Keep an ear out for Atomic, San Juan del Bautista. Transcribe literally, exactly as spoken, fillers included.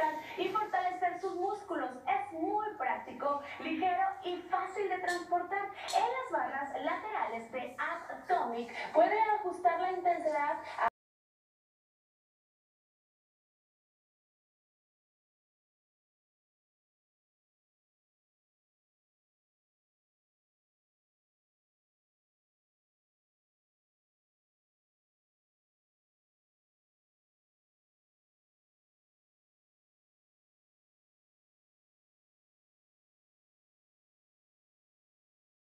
eficaz y fortalecer sus músculos. Es muy práctico, ligero y fácil de transportar. En las barras laterales de Atomic puede ajustar la intensidad a